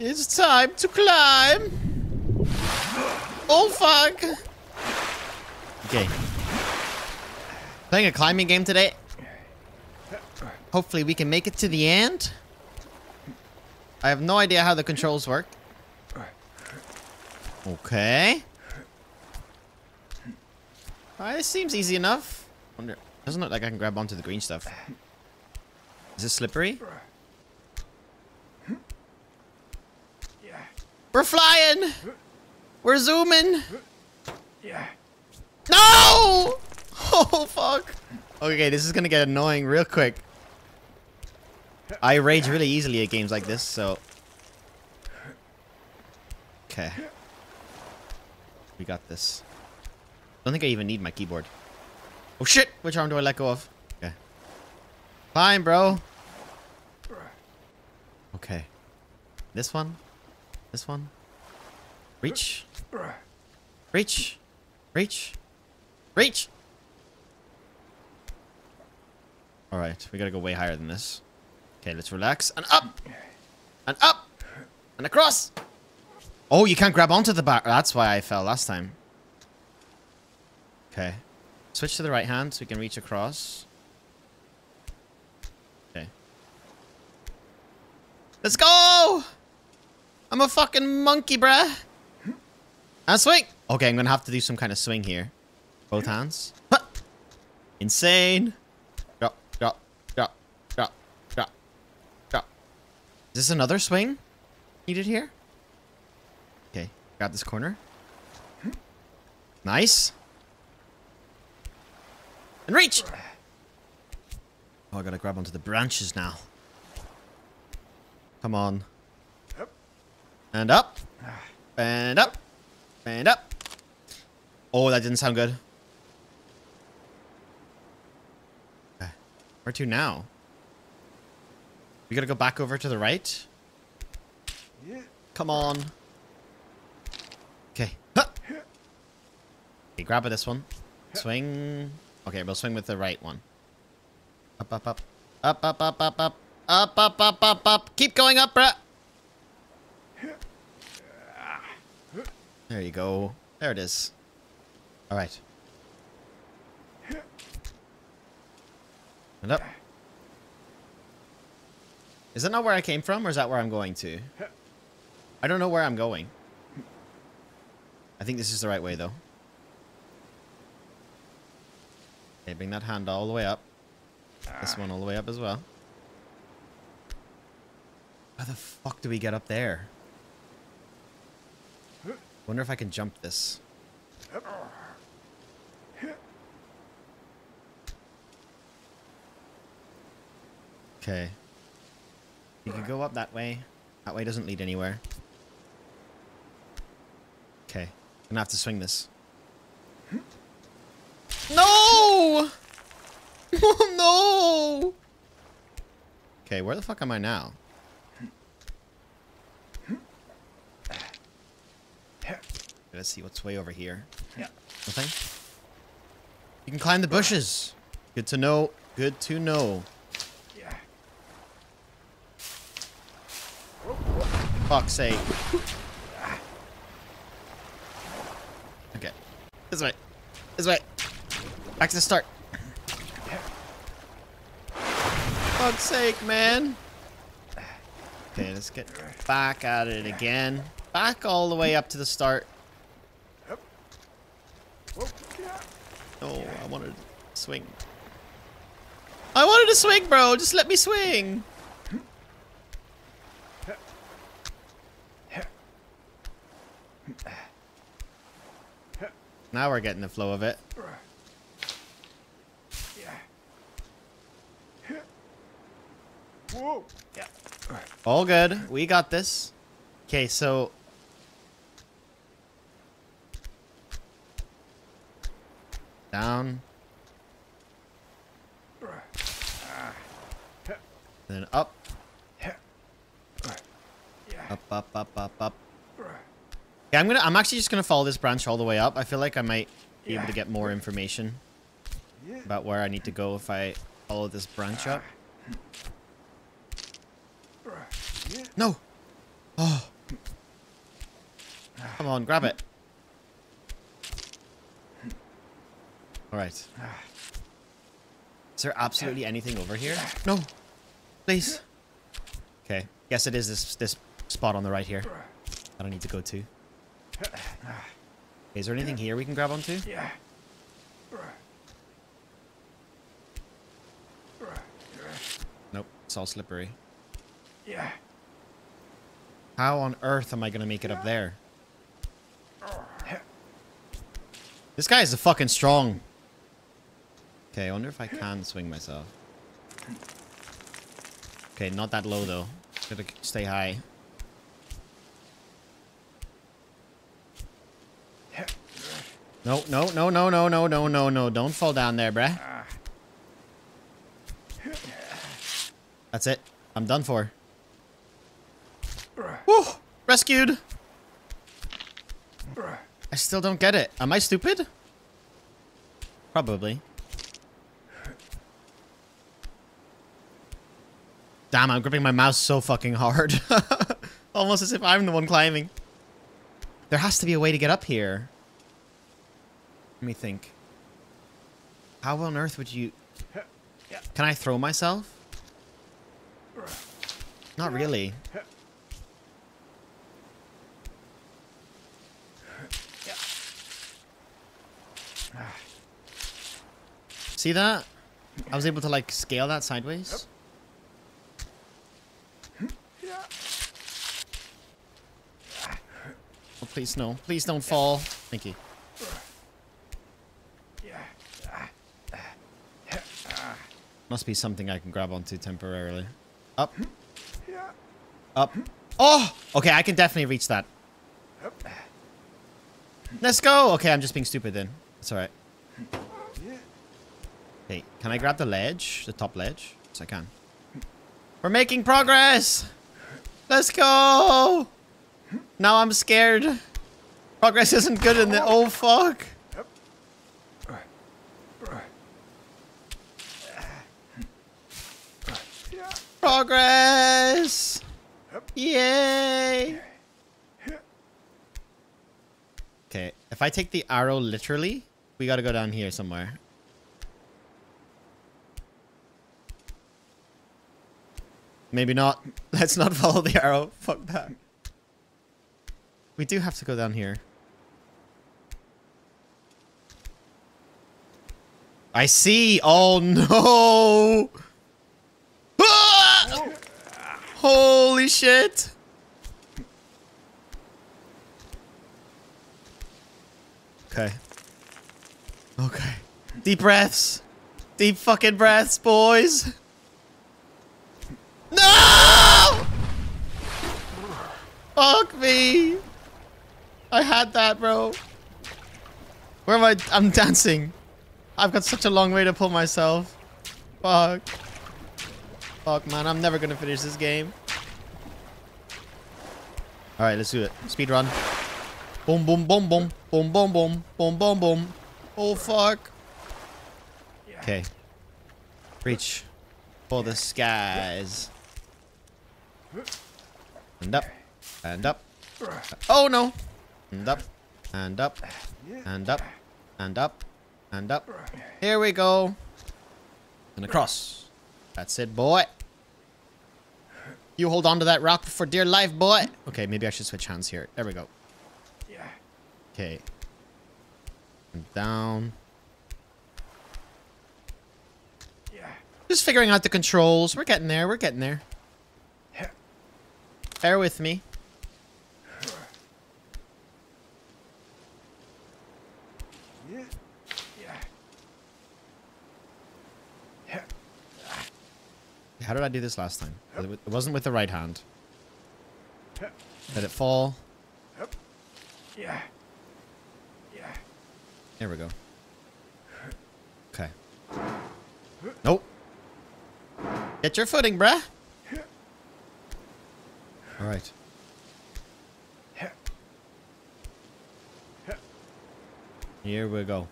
It's time to climb. Oh, fuck. Okay. Playing a climbing game today. Hopefully we can make it to the end. I have no idea how the controls work. Okay. Alright, this seems easy enough. Wonder, doesn't look like I can grab onto the green stuff. Is this slippery? We're flying! We're zooming! No! Oh, fuck. Okay, this is gonna get annoying real quick. I rage really easily at games like this, so... Okay. We got this. I don't think I even need my keyboard. Oh, shit! Which arm do I let go of? Okay. Fine, bro. Okay. This one. This one. Reach. Reach. Reach. Reach! Alright, we gotta go way higher than this. Okay, let's relax. And up! And up! And across! Oh, you can't grab onto the bar. That's why I fell last time. Okay. Switch to the right hand so we can reach across. Okay. Let's go! I'm a fucking monkey, bruh. And swing! Okay, I'm gonna have to do some kind of swing here. Both hands. Ha! Insane! Drop, drop, drop, drop. Is this another swing needed here? Okay, got this corner. Nice. And reach! Oh, I gotta grab onto the branches now. Come on. And up. And up. And up. Oh, that didn't sound good. Okay. Where to now? We gotta go back over to the right? Yeah. Come on. Okay. Huh. Okay, grab this one. Swing. Okay, we'll swing with the right one. Up, up, up. Up, up, up, up, up. Up, up, up, up, up. Keep going up, bruh. There you go. There it is. Alright. And up. Is that not where I came from, or is that where I'm going to? I don't know where I'm going. I think this is the right way, though. Okay, bring that hand all the way up. This one all the way up as well. How the fuck do we get up there? Wonder if I can jump this. Okay. You can go up that way. That way doesn't lead anywhere. Okay. I'm gonna have to swing this. No! No! Okay, where the fuck am I now? Let's see what's way over here. Yeah. Nothing? You can climb the bushes. Good to know. Good to know. Yeah. Fuck's sake. Okay. This way. This way. Back to the start. Fuck's sake, man. Okay, let's get back at it again. Back all the way up to the start. Oh, I wanted to swing. I wanted to swing, bro. Just let me swing. Now we're getting the flow of it. All good. We got this. Okay, so... Down. Then up. Up, up, up, up, up. Yeah, I'm actually just gonna follow this branch all the way up. I feel like I might be able to get more information about where I need to go if I follow this branch up. No! Oh. Come on, grab it. Alright. Is there absolutely anything over here? No. Please. Okay. Guess it is this spot on the right here. I don't need to go to. Is there anything here we can grab onto? Yeah. Nope. It's all slippery. Yeah. How on earth am I gonna make it up there? This guy is a fucking strong. Okay, I wonder if I can swing myself. Okay, not that low though. Gotta stay high. No, no, no, no, no, no, no, no, no. Don't fall down there, bruh. That's it. I'm done for. Woo! Rescued! I still don't get it. Am I stupid? Probably. Damn, I'm gripping my mouse so fucking hard. Almost as if I'm the one climbing. There has to be a way to get up here. Let me think. How on earth would you... Can I throw myself? Not really. See that? I was able to, like, scale that sideways. Oh, please, no. Please don't fall. Thank you. Must be something I can grab onto temporarily. Up. Up. Oh! Okay, I can definitely reach that. Let's go! Okay, I'm just being stupid then. It's alright. Okay, can I grab the ledge? The top ledge? Yes, I can. We're making progress! Let's go! Now I'm scared. Progress isn't good in the- oh fuck! Progress! Yay! Okay, if I take the arrow literally, we gotta go down here somewhere. Maybe not. Let's not follow the arrow. Fuck that. We do have to go down here. I see! Oh no! Holy shit! Okay. Okay. Deep breaths. Deep fucking breaths, boys. No! Fuck me. I had that, bro. Where am I? I'm dancing. I've got such a long way to pull myself. Fuck. Fuck, man, I'm never gonna finish this game. Alright, let's do it. Speed run. Boom, boom, boom, boom. Boom, boom, boom. Boom, boom, boom. Oh, fuck. Okay. Reach for the skies. And up. And up. Oh, no. And up. And up. And up. And up. And up. Here we go. And across. That's it, boy. You hold on to that rock for dear life, boy. Okay, maybe I should switch hands here. There we go. Yeah. Okay. And down. Yeah. Just figuring out the controls. We're getting there. We're getting there. Yeah. Bear with me. Yeah. How did I do this last time? It wasn't with the right hand. Let it fall. Yeah. Yeah. There we go. Okay. Nope. Get your footing, bruh. All right. Here we go.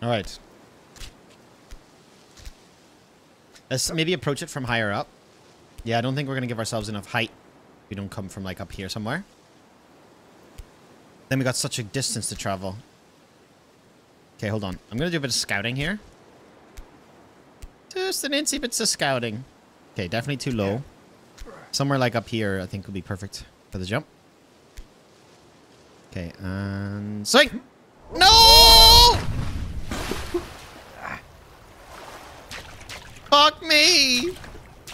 All right. Let's maybe approach it from higher up. Yeah, I don't think we're going to give ourselves enough height if we don't come from, like, up here somewhere. Then we got such a distance to travel. Okay, hold on. I'm going to do a bit of scouting here. Just an incy bits of scouting. Okay, definitely too low. Somewhere, like, up here, I think would be perfect for the jump. Okay, and... swing! No! Fuck me!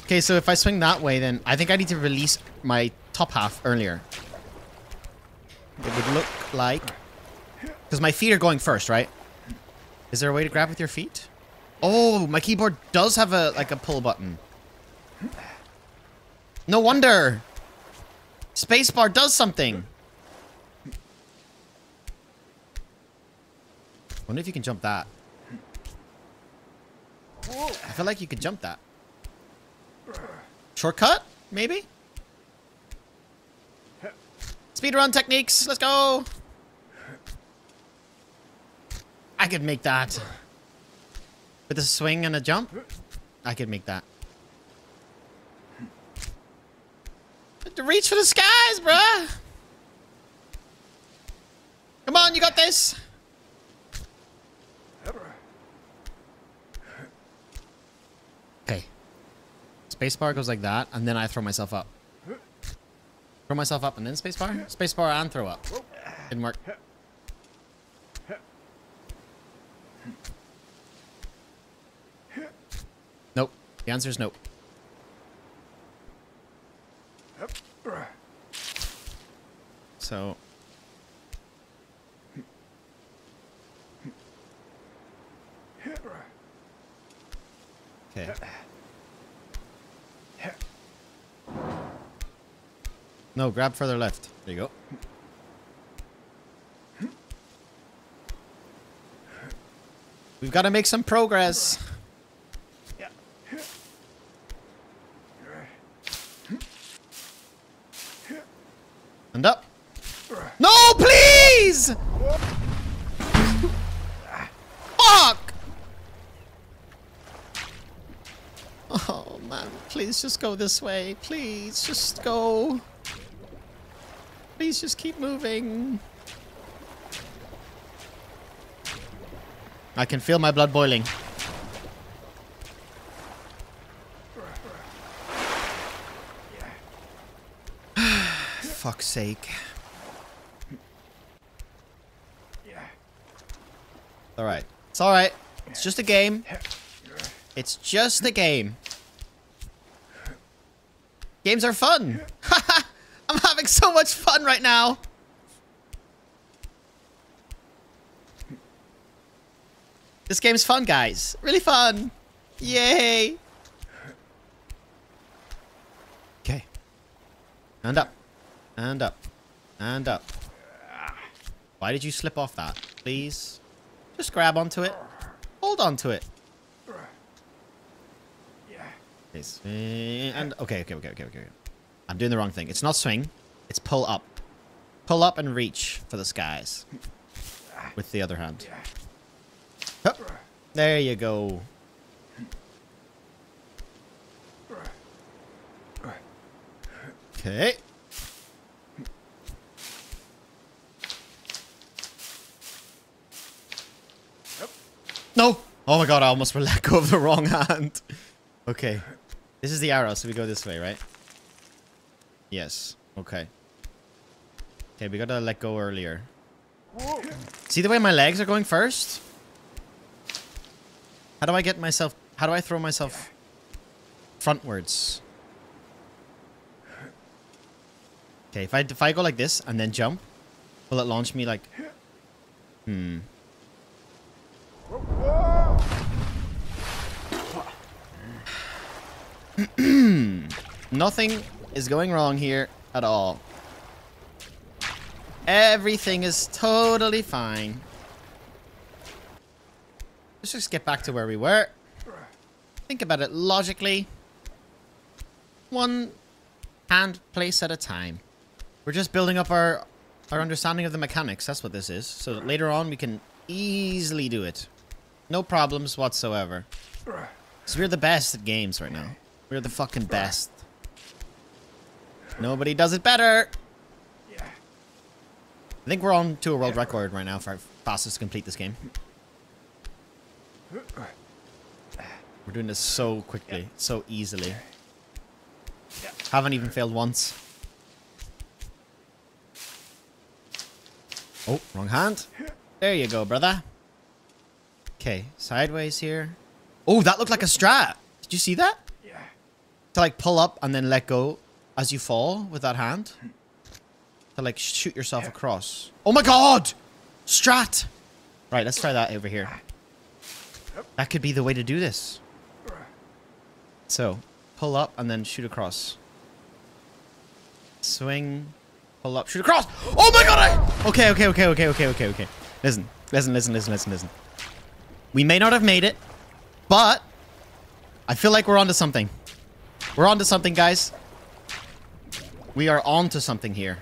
Okay, so if I swing that way, then I think I need to release my top half earlier. It would look like... because my feet are going first, right? Is there a way to grab with your feet? Oh, my keyboard does have a, like, a pull button. No wonder! Spacebar does something! I wonder if you can jump that. I feel like you could jump that. Shortcut? Maybe? Speedrun techniques! Let's go! I could make that. With a swing and a jump? I could make that. To reach for the skies, bruh! Come on, you got this! Okay. Spacebar goes like that, and then I throw myself up. Throw myself up and then spacebar? Spacebar and throw up. Didn't work. Nope. The answer is nope. So... okay. No, grab further left. There you go. We've got to make some progress. Yeah. And up. No, please! Fuck! Oh, man. Please just go this way. Please just go. Please just keep moving. I can feel my blood boiling. Fuck's sake. Alright. It's alright. It's just a game. It's just a game. Games are fun. I'm having so much fun right now. This game's fun, guys. Really fun. Yay. Okay. And up. And up. And up. Why did you slip off that? Please. Just grab onto it. Hold onto it. And okay. I'm doing the wrong thing. It's not swing. It's pull up. Pull up and reach for the skies. With the other hand. Hup. There you go. Okay. No! Oh my god, I almost let go of the wrong hand. Okay. This is the arrow, so we go this way, right? Yes. Okay. Okay, we gotta let go earlier. Whoa. See the way my legs are going first? How do I get myself... how do I throw myself... frontwards? Okay, if I go like this and then jump, will it launch me like... hmm... nothing is going wrong here at all. Everything is totally fine. Let's just get back to where we were. Think about it logically. One hand place at a time. We're just building up our understanding of the mechanics. That's what this is. So that later on we can easily do it. No problems whatsoever. Because we're the best at games right now. We're the fucking best. Nobody does it better. I think we're on to a world record right now for fastest to complete this game. We're doing this so quickly, so easily. Haven't even failed once. Oh, wrong hand. There you go, brother. Okay, sideways here. Oh, that looked like a strat. Did you see that? Yeah. To like pull up and then let go as you fall with that hand. To like shoot yourself across. Oh my god! Strat! Right, let's try that over here. That could be the way to do this. So, pull up and then shoot across. Swing, pull up, shoot across! Oh my god! Okay. Listen. We may not have made it, but I feel like we're onto something. We're onto something, guys. We are onto something here.